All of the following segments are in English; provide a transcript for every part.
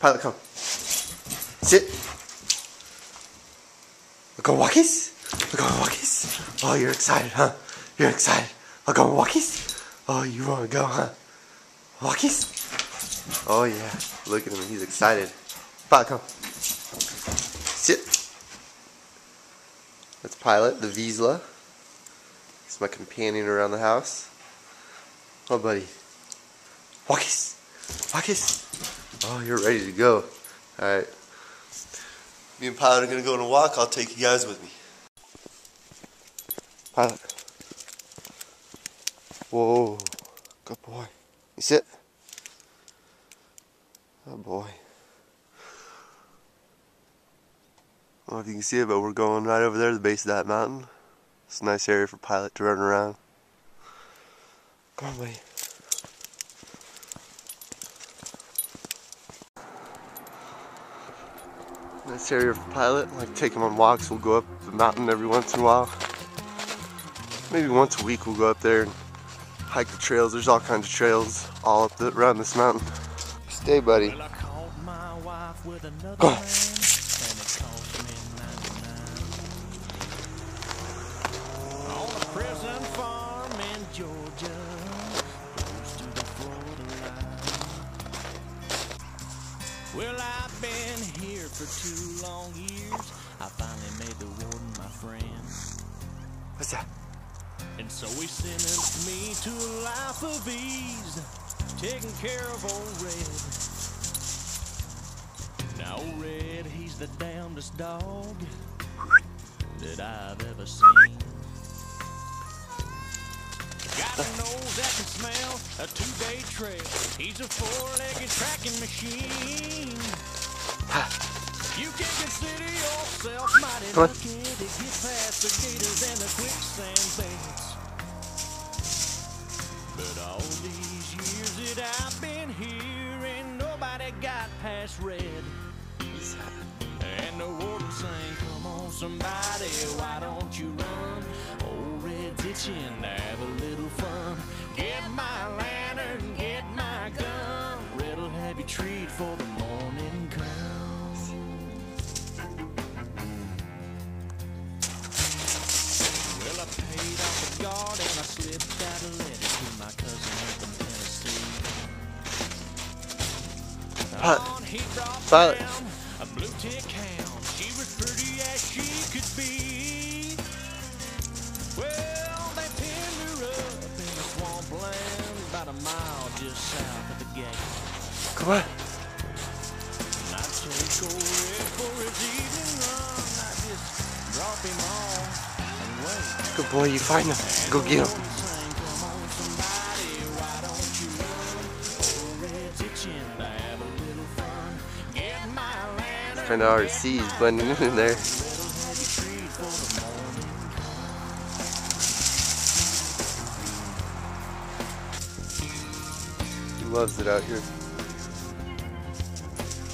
Pilot, come. Sit. We're going walkies? We're going walkies? Oh, you're excited, huh? You're excited. We're going walkies? Oh, you want to go, huh? Walkies? Oh, yeah. Look at him. He's excited. Pilot, come. Sit. That's Pilot, the Vizsla. He's my companion around the house. Oh, buddy. Walkies. Walkies. Oh, you're ready to go. Alright. Me and Pilot are going to go on a walk. I'll take you guys with me. Pilot. Whoa. Good boy. You sit. Oh, boy. I don't know if you can see it, but we're going right over there to the base of that mountain. It's a nice area for Pilot to run around. Come on, buddy. Nice area for Pilot. I like to take him on walks. We'll go up the mountain every once in a while. Maybe once a week we'll go up there and hike the trails. There's all kinds of trails all up around this mountain. Stay, buddy. Go. Well, I've been here for 2 long years. I finally made the warden my friend. What's that? And so he sentenced me to a life of ease, taking care of old Red. Now old Red, he's the damnedest dog that I've ever seen. Got a nose that can smell a 2-day trail. He's a 4-legged tracking machine. You can consider yourself mighty lucky to get past the gators and the quicksand beds. But all these years that I've been here, and nobody got past Red. And the warden sang, "Come on, somebody, why don't you run? Old Red's itching, have a little fun. Get my lantern, get my gun. Red'll have you treat for the morning comes." Well, I paid off the guard and I slipped out a letter to my cousin up in Tennessee. On he brought down a blue-tick hound. She was pretty as she could be. Well, they pinned her up in the swampland, about a mile just south of the gate. Come on. And I take old Red for his evening run. I just drop him off and wait. Good boy, you find him. Go get him. Come on, somebody, why don't you run? Old Red's itching to have a little fun. Get my lantern. Kind of hard to see, he's blending in there. Loves it out here.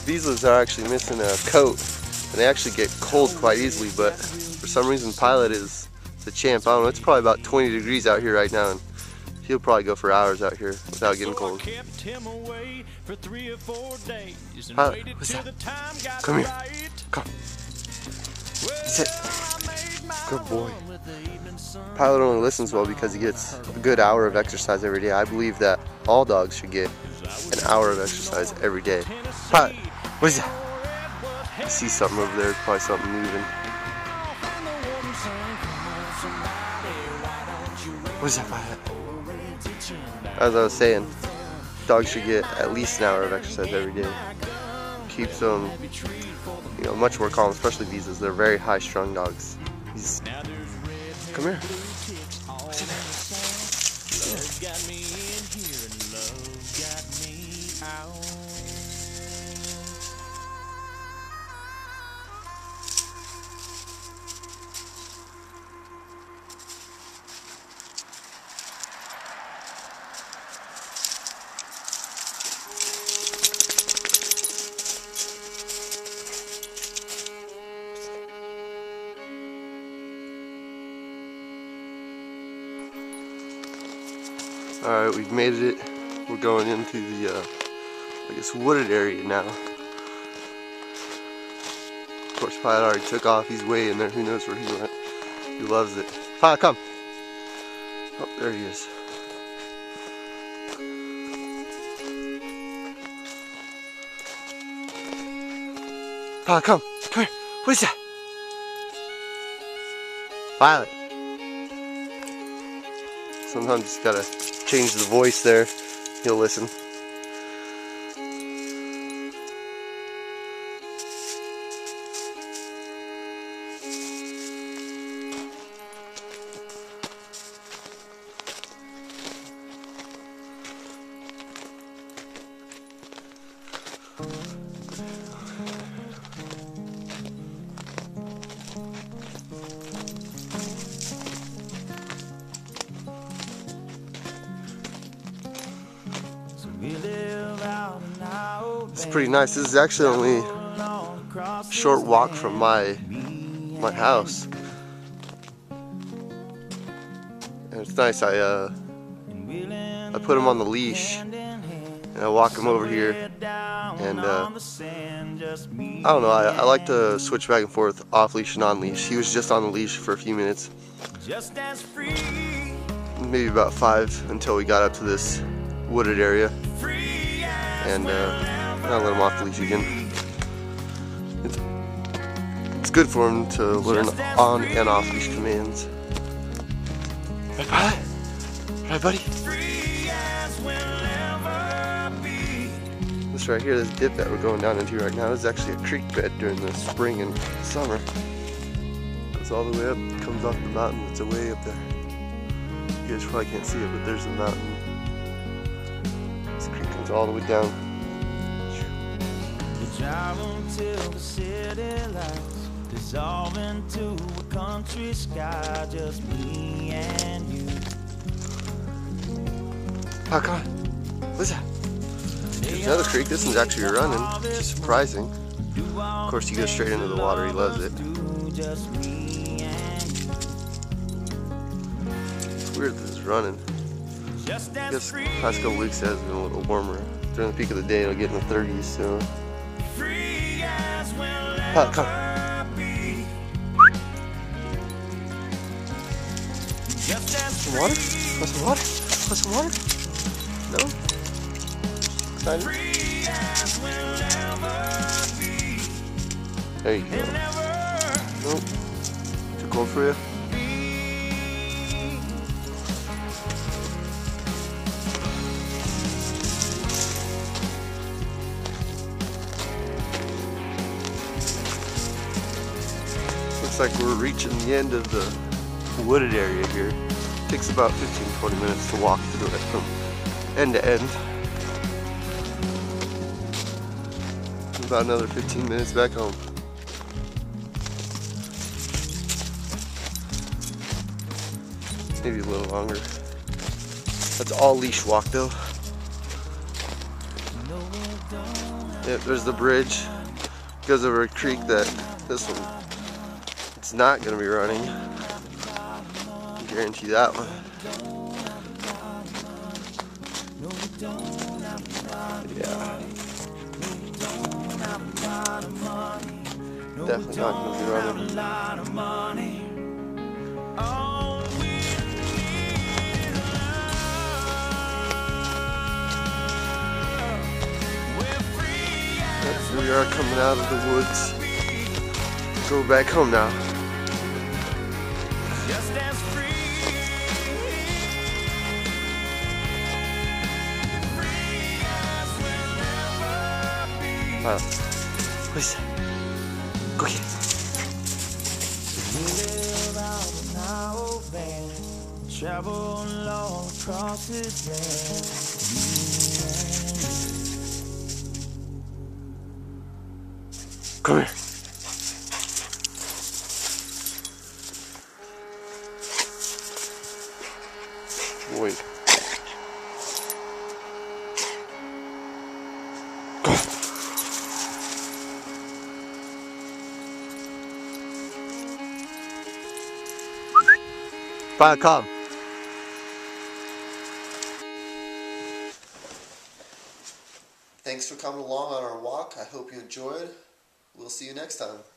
Vizslas are actually missing a coat, and they actually get cold quite easily, but for some reason Pilot is the champ. I don't know, it's probably about 20 degrees out here right now, and he'll probably go for hours out here without getting cold. Pilot, what's that? Come here. Come. Sit. Good boy. Pilot only listens well because he gets a good hour of exercise every day. I believe that all dogs should get an hour of exercise every day. Pilot, what is that? I see something over there, probably something moving. What is that, Pilot? As I was saying, dogs should get at least an hour of exercise every day. Keeps them, you know, much more calm, especially Vizslas. They're very high-strung dogs. He's... Come here. What's in there? Got me in here and love got me out. Alright, we've made it. We're going into the, I guess, wooded area now. Of course, Pilot already took off. He's way in there. Who knows where he went? He loves it. Pilot, come. Oh, there he is. Pilot, come. Come here. What is that? Pilot. Sometimes just gotta change the voice there. He'll listen. It's pretty nice. This is actually only a short walk from my house, and it's nice. I put him on the leash and I walk him over here, and I don't know. I like to switch back and forth off leash and on leash. He was just on the leash for a few minutes, maybe about 5, until we got up to this wooded area, and I'll let him off the leash again. It's good for him to learn on and off leash commands. Hey, Pilot. Alright, buddy. This right here, this dip that we're going down into right now, is actually a creek bed during the spring and summer. It's all the way up, comes off the mountain. It's way up there. You guys probably can't see it, but there's a mountain. This creek comes all the way down. Drive until the city lights dissolve into a country sky, just me and you. Oh, come on. What's that? There's another creek. This one's actually running, which is surprising. Of course, he goes straight into the water. He loves it. It's weird that it's running. I guess the past couple weeks has been a little warmer. During the peak of the day, it'll get in the 30s, so... Pilot, come. Some water? Want some water? Want some water? No? Excited? There you go. Nope. Too cold for you? Looks like we're reaching the end of the wooded area here. It takes about 15-20 minutes to walk through it from end to end. About another 15 minutes back home. Maybe a little longer. That's all leash walk though. Yep, there's the bridge. It goes over a creek that this one. It's not going to be running. I guarantee that one. Yeah. Definitely not going to be running. That's where we are, coming out of the woods. Go back home now. Wow. What's that? Go get it. Come here. Wait. Pilot, come. Thanks for coming along on our walk. I hope you enjoyed. We'll see you next time.